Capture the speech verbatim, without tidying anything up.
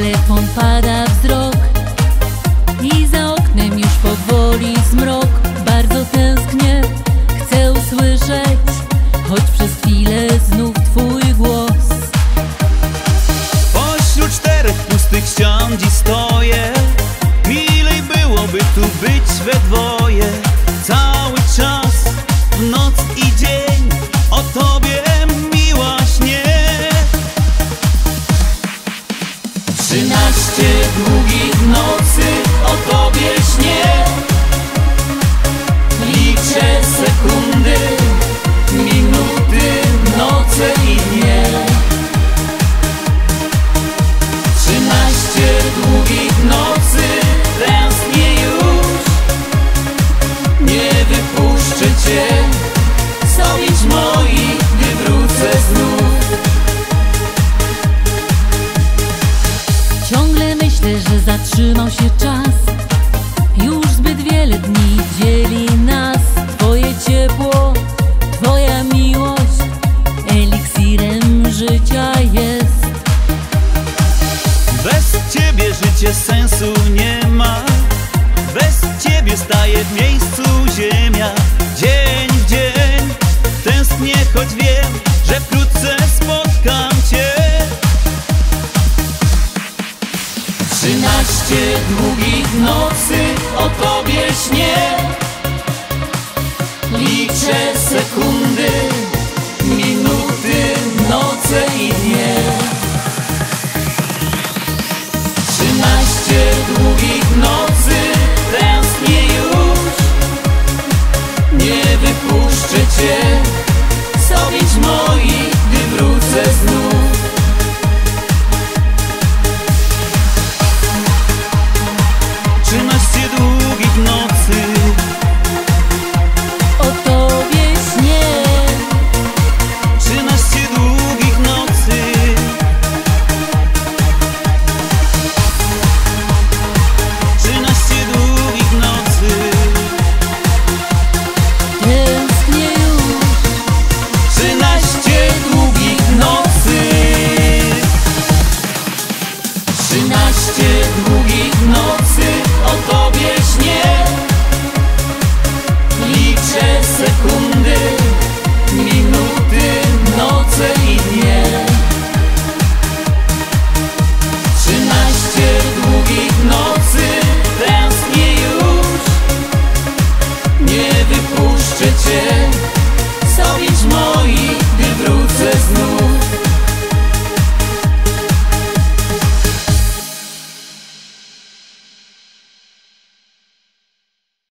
telefon pada wzrok i za oknem już powoli zmrok. Bardzo tęsknię, chcę usłyszeć choć przez chwilę znów twój głos. Pośród czterech pustych ścian dziś stoję, milej byłoby tu być we dwoje. Cały czas, w noc i dzień, o tobie miła śnie. Trzynaście długich nocy o tobie śnie. Liczę sekundy, minuty, noce i dnie. Trzynaście długich nocy, tęsknię już. Nie wypuszczę cię, sowić moi, gdy wrócę znów. Ciągle myślę, że zatrzymał się czas. Już zbyt wiele dni dzieli nas. Twoje ciepło, twoja miłość eliksirem życia jest. Bez ciebie życie sensu nie ma. Bez ciebie staje w miejscu ziemia. Dzień w dzień tęsknię, choć wiem, że wkrótce spotkam cię. Trzynaście długich nocy o tobie śnie.